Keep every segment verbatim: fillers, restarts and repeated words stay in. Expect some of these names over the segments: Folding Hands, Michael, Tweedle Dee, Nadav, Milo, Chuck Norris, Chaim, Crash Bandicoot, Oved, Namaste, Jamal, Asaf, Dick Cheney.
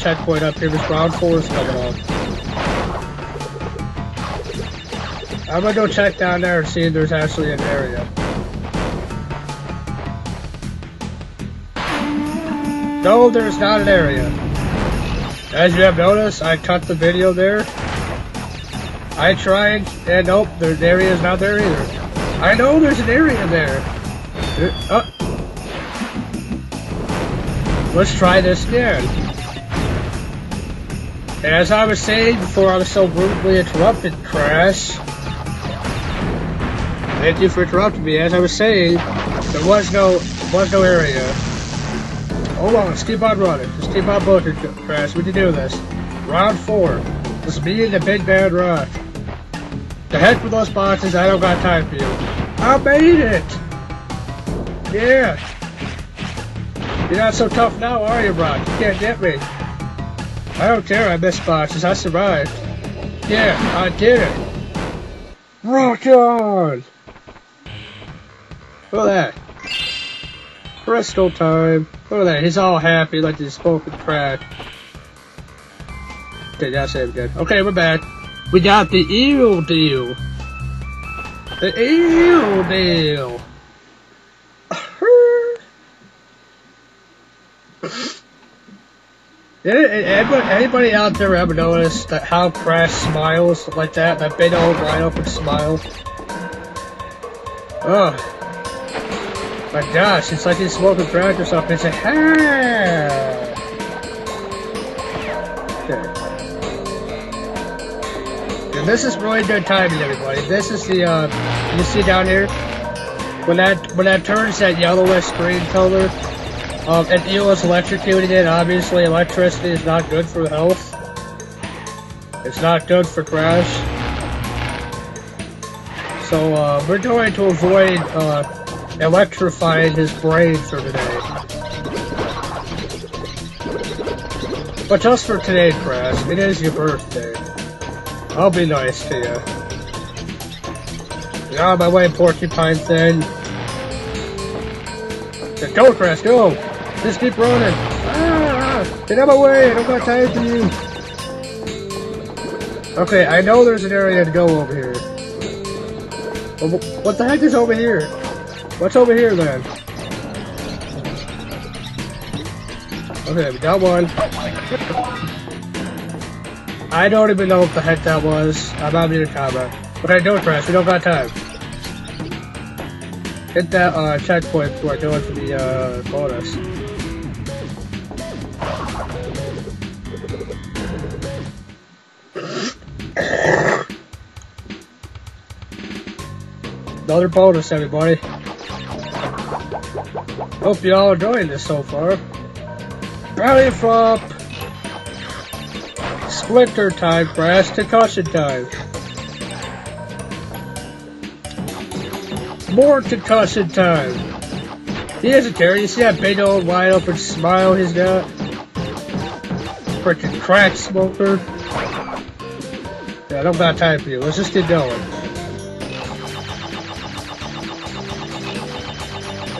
checkpoint up here, because round four is coming up. I'm gonna go check down there and see if there's actually an area. No, there's not an area. As you have noticed, I cut the video there. I tried, and nope, the area is not there either. I know there's an area there. there oh. Let's try this again. And as I was saying before I was so brutally interrupted, Crash. Thank you for interrupting me. As I was saying, there was no, was no area. Hold on, let's keep on running. Just keep on booking, Crash. We can do this. Round four. This is me and the Big Bad Rock. The heck with those boxes, I don't got time for you. I made it! Yeah! You're not so tough now, are you, Rock? You can't get me. I don't care, I missed boxes, I survived. Yeah, I did it! Rock on! Look at that. Crystal time. Look at that, he's all happy like he's smoking crack. Okay, that's it again. Okay, we're back. We got the eel deal. The eel deal. Did it, anybody, anybody out there ever notice that how Crash smiles like that? That big old wide open smile. Ugh. My gosh, it's like he's smoking crack or something. It's like, hey! Okay. And this is really good timing, everybody. This is the, uh, you see down here? When that, when that turns that yellowish green color, um, and eel is electrocuted in, obviously electricity is not good for health. It's not good for Crash. So, uh, we're going to avoid, uh, electrifying his brain for today. But just for today, Crash, it is your birthday. I'll be nice to you. Get out of my way, porcupine thing. Go, Crash, go! Just keep running! Ah, get out of my way, I don't got time for you! Okay, I know there's an area to go over here. What the heck is over here? What's over here then? Okay, we got one. I don't even know what the heck that was. I'm not even comment. Okay, don't Crash, we don't got time. Hit that uh, checkpoint before I go into the uh, bonus. Another bonus, everybody. Hope y'all are enjoying this so far. Rally flop! Splinter time, Crash. Concussion time. More concussion time. He doesn't care. You see that big old wide open smile he's got? Frickin' crack smoker. Yeah, I don't got time for you. Let's just get going.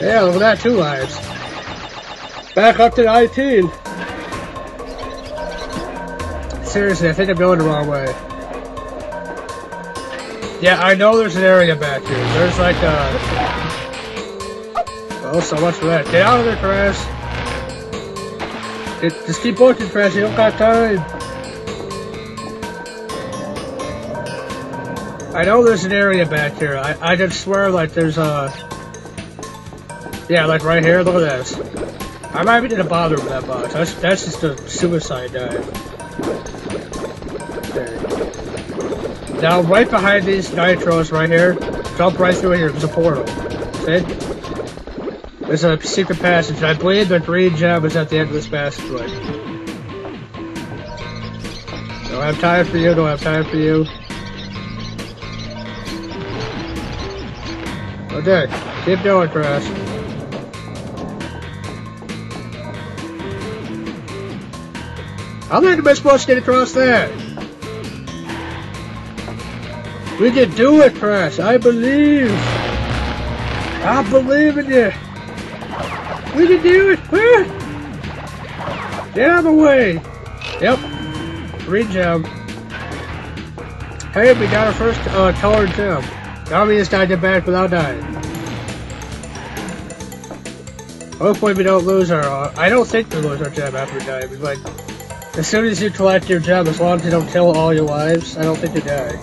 Yeah, look at that, two lives. Back up to nineteen. Seriously, I think I'm going the wrong way. Yeah, I know there's an area back here. There's like a... Oh, so much for that. Get out of there, Crash. It, just keep working, Crash. You don't got time. I know there's an area back here. I, I can swear like there's a... Yeah, like right here, look at this. I'm not even gonna bother with that box. That's, that's just a suicide dive. Okay. Now, right behind these nitros right here, jump right through here, there's a portal. See? There's a secret passage. I believe the green gem is at the end of this passageway. Don't have time for you, don't have time for you. Okay, keep going, Crash. I'm not even supposed to get across that. We can do it, Crash. I believe. I believe in you. We can do it. Get out of the way. Yep. Green gem. Hey, we got our first uh, colored gem. I mean, this guy did bad without dying. Hopefully we don't lose our... Uh, I don't think we lose our gem after we die. But, like, as soon as you collect your gem, as long as you don't kill all your lives, I don't think you die.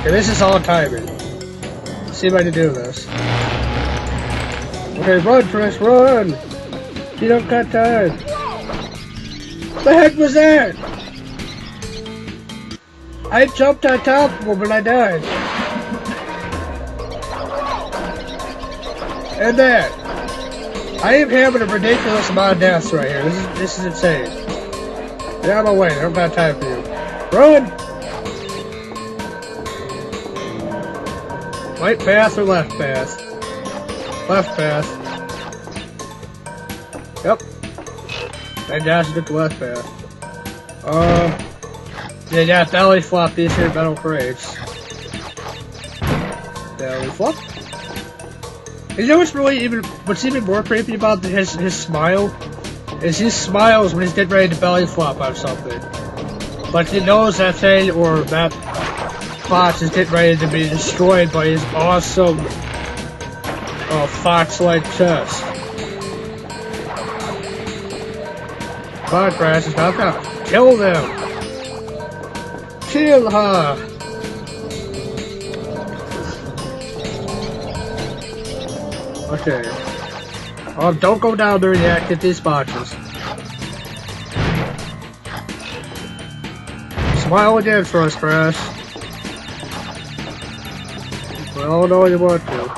Okay, this is all timing. Let's see if I can do this. Okay, run, Chris, run! You don't got time. What the heck was that? I jumped on top of him and I died. And that. I am having a ridiculous amount of deaths right here. This is, this is insane. Get out of my way. I don't have time for you. Run! Right path or left path? Left path. Yep. And dash to the left path. Uh... Yeah, yeah, belly flop these here metal crates. Belly flop. And you know what's really even what's even more creepy about his his smile is he smiles when he's getting ready to belly flop on something. But he knows that thing or that fox is getting ready to be destroyed by his awesome uh, fox-like chest. Come on, Crash, it's not that. Kill them. Kill her! Okay. Oh, don't go down there yet, get these boxes. Smile again for us, Crash. We all know you want to.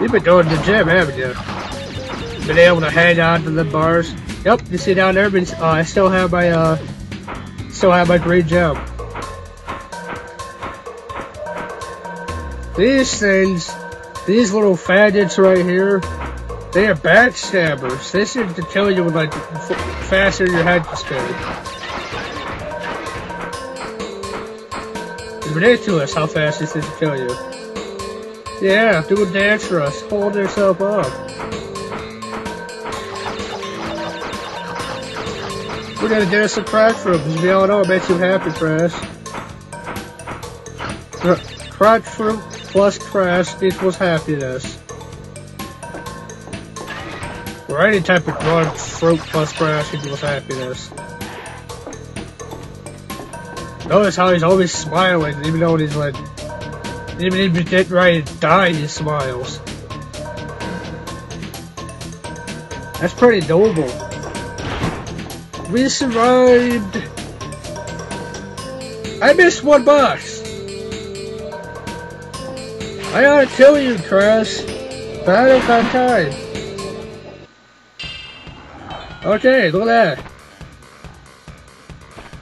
You've been going to the gym, haven't you? Been able to hang on to the bars. Yep, you see down there, but uh, I still have my uh, still have my green gem. These things, these little faggots right here, they are backstabbers. They seem to kill you with like faster your head can spin. It's ridiculous how fast these things kill you. Yeah, do a dance for us. Hold yourself up. We're gonna do some crotch for because we all know it makes you happy, Crash. Crotch for plus Crash equals happiness. Or any type of drug fruit plus Crash equals happiness. Notice how he's always smiling, even though he's like. Even if you get right and die, he smiles. That's pretty noble. We survived. I missed one box. I gotta kill you, Crash. But I don't got time. Okay, look at that.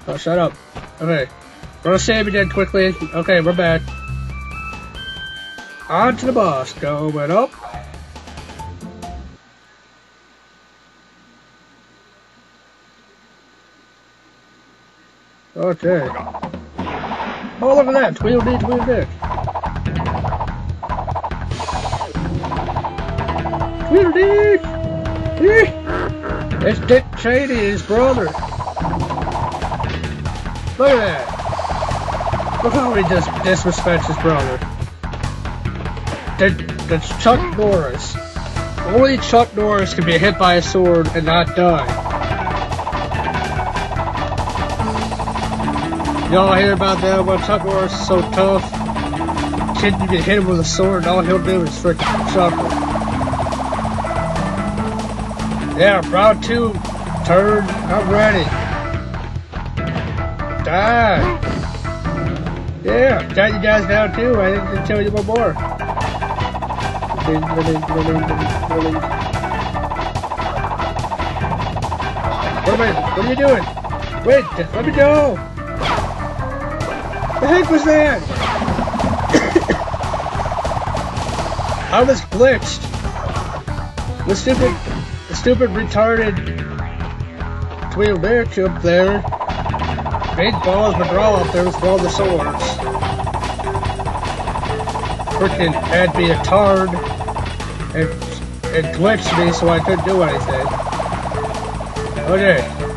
Oh, shut up. Okay. We're gonna save again quickly. Okay, we're back. On to the boss, going up. Okay. Oh, look at that, Tweedle Dee, Tweedle Dick. Tweedle Dee! It's Dick Cheney, his brother. Look at that. Look how he just disrespects his brother. That's Chuck Norris. Only Chuck Norris can be hit by a sword and not die. Y'all hear about that? Well, Chuck Norris is so tough. Kid, you can hit him with a sword and all he'll do is freaking chuckle. Yeah, round two. Turn. I'm ready. Die. Yeah, got you guys down too. I didn't tell you one more. Wait, wait, what are you doing? Wait, let me go! What the heck was that? I was glitched. The stupid, the stupid retarded Tweedle Dick up there made balls with Raw up there with all the swords. freaking had me a card and, and glitched me so I couldn't do anything. Okay.